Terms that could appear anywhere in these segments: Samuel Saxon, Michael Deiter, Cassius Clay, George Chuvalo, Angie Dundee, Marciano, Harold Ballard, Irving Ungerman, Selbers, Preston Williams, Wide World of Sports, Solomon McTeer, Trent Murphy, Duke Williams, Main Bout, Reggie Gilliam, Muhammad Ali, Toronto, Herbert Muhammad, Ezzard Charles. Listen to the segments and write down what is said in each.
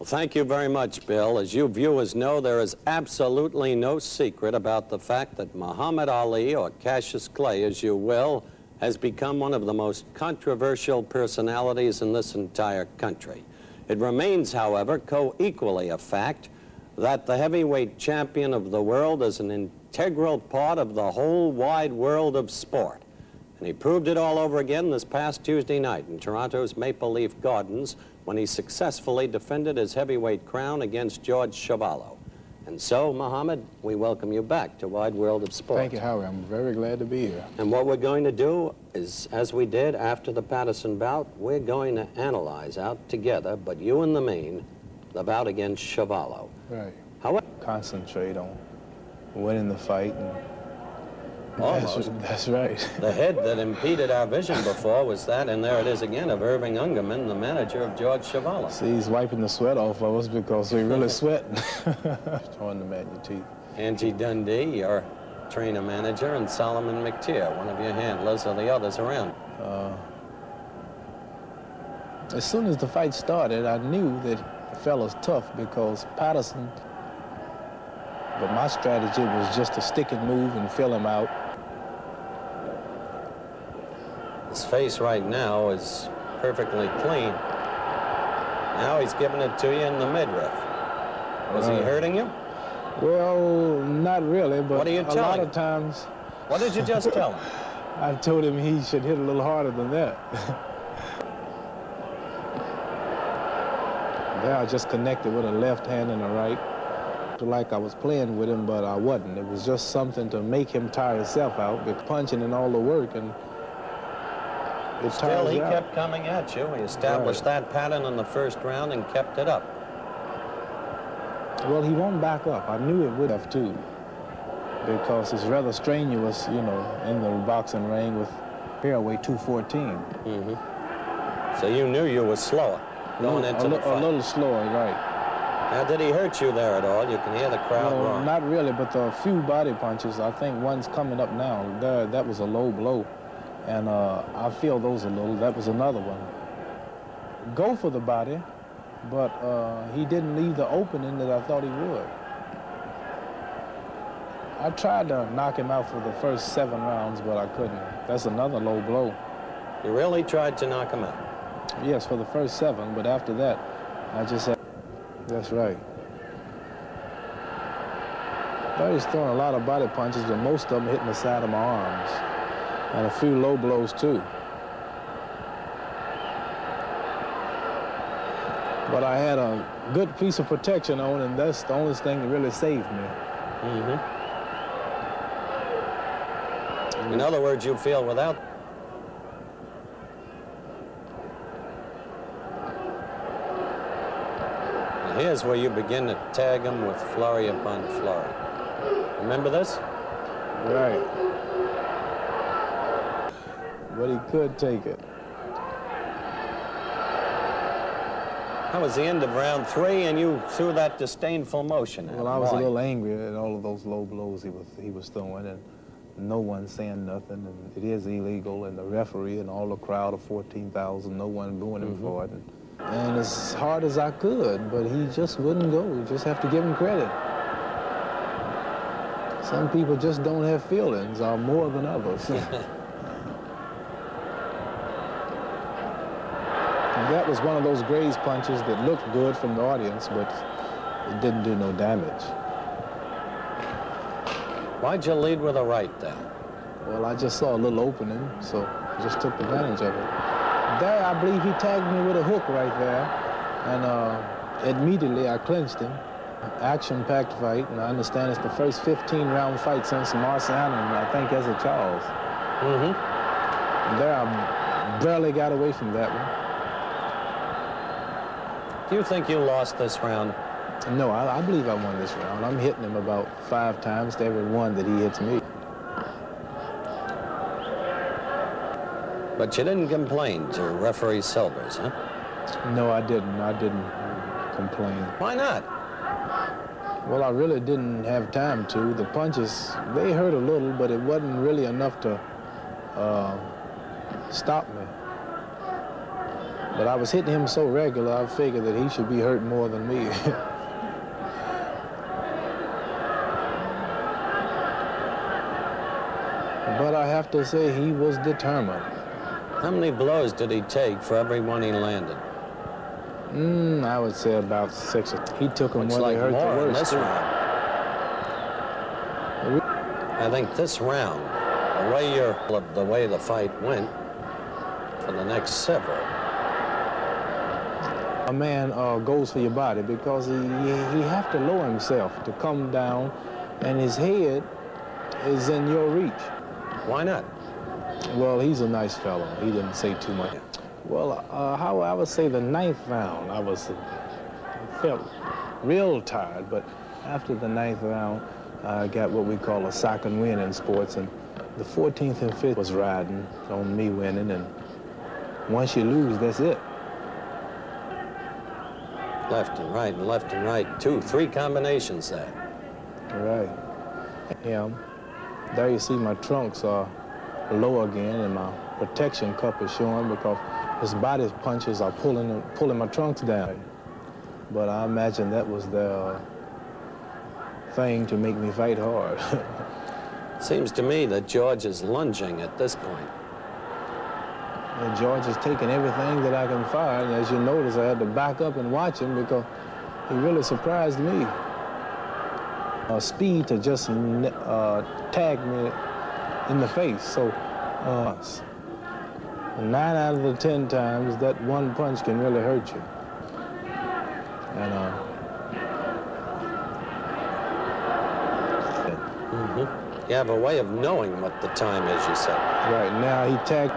Well, thank you very much, Bill. As you viewers know, there is absolutely no secret about the fact that Muhammad Ali, or Cassius Clay, as you will, has become one of the most controversial personalities in this entire country. It remains, however, co-equally a fact that the heavyweight champion of the world is an integral part of the whole wide world of sport. And he proved it all over again this past Tuesday night in Toronto's Maple Leaf Gardens when he successfully defended his heavyweight crown against George Chuvalo. And so, Muhammad, we welcome you back to Wide World of Sports. Thank you, Howard. I'm very glad to be here. And what we're going to do is, as we did after the Patterson bout, we're going to analyze out together, but you in the main, the bout against Chuvalo. Right. However, concentrate on winning the fight. And that's right. The head that impeded our vision before was that, and there it is again, of Irving Ungerman, the manager of George Chuvalo. See, he's wiping the sweat off of us because we really sweat. Throwing them at your teeth. Angie Dundee, your trainer manager, and Solomon McTeer, one of your handlers, or the others around. As soon as the fight started, I knew that the fella's tough because Patterson. But my strategy was just to stick and move and fill him out. His face right now is perfectly clean. Now he's giving it to you in the midriff. Was he hurting you? Well, not really, but a lot of times... What did you just tell him? I told him he should hit a little harder than that. There I just connected with a left hand and a right. Like I was playing with him, but I wasn't. It was just something to make him tire himself out with punching and all the work, and it still he kept coming at you. He established that pattern in the first round and kept it up. Well, he won't back up. I knew it would have to, because it's rather strenuous, you know, in the boxing ring with fairway 214. So you knew you were slower going into the fight. A little slower, right. Now, did he hurt you there at all? You can hear the crowd roar. Not really, but the few body punches, I think one's coming up now. There, that was a low blow, and I feel those a little. That was another one. Go for the body, but he didn't leave the opening that I thought he would. I tried to knock him out for the first 7 rounds, but I couldn't. That's another low blow. You really tried to knock him out? Yes, for the first 7, but after that, I just had... That's right. He's throwing a lot of body punches, but most of them hitting the side of my arms. And a few low blows, too. But I had a good piece of protection on, and that's the only thing that really saved me. In other words, you feel without... Here's where you begin to tag him with flurry upon flurry. Remember this? Right. But he could take it. That was the end of round 3, and you threw that disdainful motion. Well, I was a little angry at all of those low blows he was throwing, and no one saying nothing. And it is illegal, and the referee and all the crowd of 14,000, no one booing him for it. And as hard as I could, but he just wouldn't go. You just have to give him credit. Some people just don't have feelings, or more than others. That was one of those graze punches that looked good from the audience, but it didn't do no damage. Why'd you lead with a right then? Well, I just saw a little opening, so I just took advantage of it. There, I believe he tagged me with a hook right there, and immediately I clinched him. Action-packed fight, and I understand it's the first 15-round fight since Marciano, and I think Ezzard Charles. There, I barely got away from that one. Do you think you lost this round? No, I believe I won this round. I'm hitting him about 5 times to every one that he hits me. But you didn't complain to referee Selbers, huh? No, I didn't. I didn't complain. Why not? Well, I really didn't have time to. The punches, they hurt a little, but it wasn't really enough to stop me. But I was hitting him so regular, I figured that he should be hurt more than me. But I have to say, he was determined. How many blows did he take for every one he landed? I would say about 6. He took them when they hurt the worst. This round. I think this round, the way the fight went, for the next several. A man goes for your body because he have to lower himself to come down, and his head is in your reach. Why not? Well, he's a nice fellow. He didn't say too much. Well, how I would say the 9th round, I felt real tired, but after the 9th round, I got what we call a sock and win in sports, and the 14th and 5th was riding on me winning, and once you lose, that's it. Left and right, and left and right, 2, 3 combinations there. Right. Yeah, there you see my trunks are low again, and my protection cup is showing because his body punches are pulling my trunks down. But I imagine that was the thing to make me fight hard. Seems to me that George is lunging at this point. And George is taking everything that I can fire, and as you notice, I had to back up and watch him because he really surprised me. Speed to just tag me in the face, so. 9 out of the 10 times, that one punch can really hurt you. And you have a way of knowing what the time is, you said. Right now he tagged.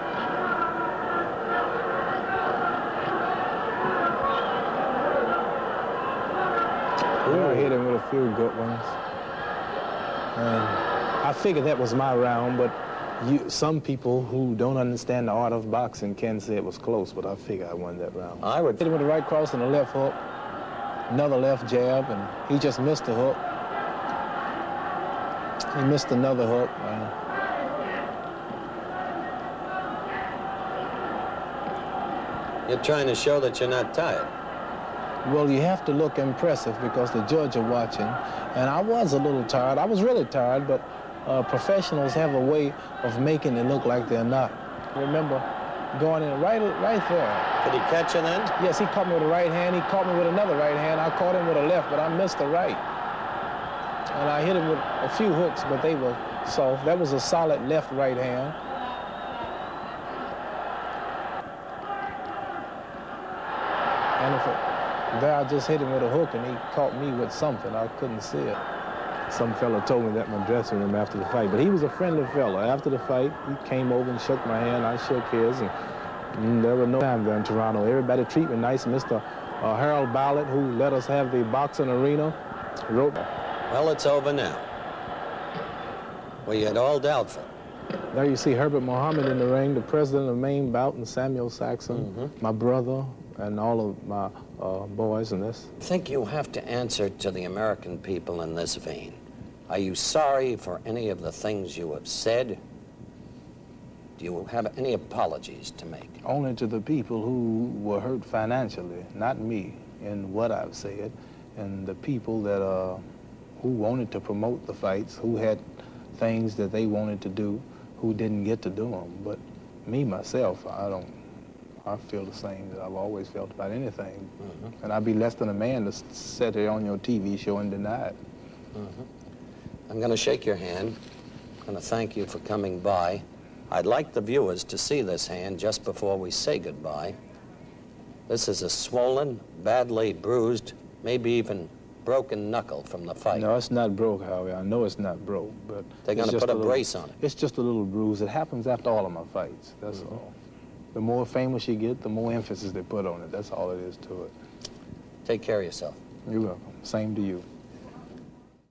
I hit him with a few good ones. And I figured that was my round, but. Some people who don't understand the art of boxing can say it was close, but I figure I won that round. I would hit him with the right cross and a left hook, another left jab, and he just missed the hook. He missed another hook. You're trying to show that you're not tired. Well, you have to look impressive because the judge are watching, and I was a little tired. I was really tired, but. Professionals have a way of making it look like they're not. Remember, going in right there. Did he catch you then? Yes, he caught me with a right hand. He caught me with another right hand. I caught him with a left, but I missed the right. And I hit him with a few hooks, but they were soft. That was a solid left-right hand. And there I just hit him with a hook, and he caught me with something. I couldn't see it. Some fella told me that in my dressing room after the fight, but he was a friendly fella. After the fight, he came over and shook my hand. I shook his, and there was no time there in Toronto. Everybody treated me nice. Mr. Harold Ballard, who let us have the boxing arena, wrote. Well, it's over now. We had all doubtful. There you see Herbert Muhammad in the ring, the president of Main Bout, and Samuel Saxon, my brother, and all of my boys in this. I think you have to answer to the American people in this vein. Are you sorry for any of the things you have said? Do you have any apologies to make? Only to the people who were hurt financially, not me, in what I've said, and the people that who wanted to promote the fights, who had things that they wanted to do, who didn't get to do them. But me, myself, I feel the same that I've always felt about anything. And I'd be less than a man to sit here on your TV show and deny it. I'm going to shake your hand. I'm going to thank you for coming by. I'd like the viewers to see this hand just before we say goodbye. This is a swollen, badly bruised, maybe even broken knuckle from the fight. No, it's not broke, Howie. I know it's not broke, but... They're going to put a brace on it. It's just a little bruise. It happens after all of my fights, that's all. The more famous you get, the more emphasis they put on it. That's all it is to it. Take care of yourself. You're welcome. Same to you.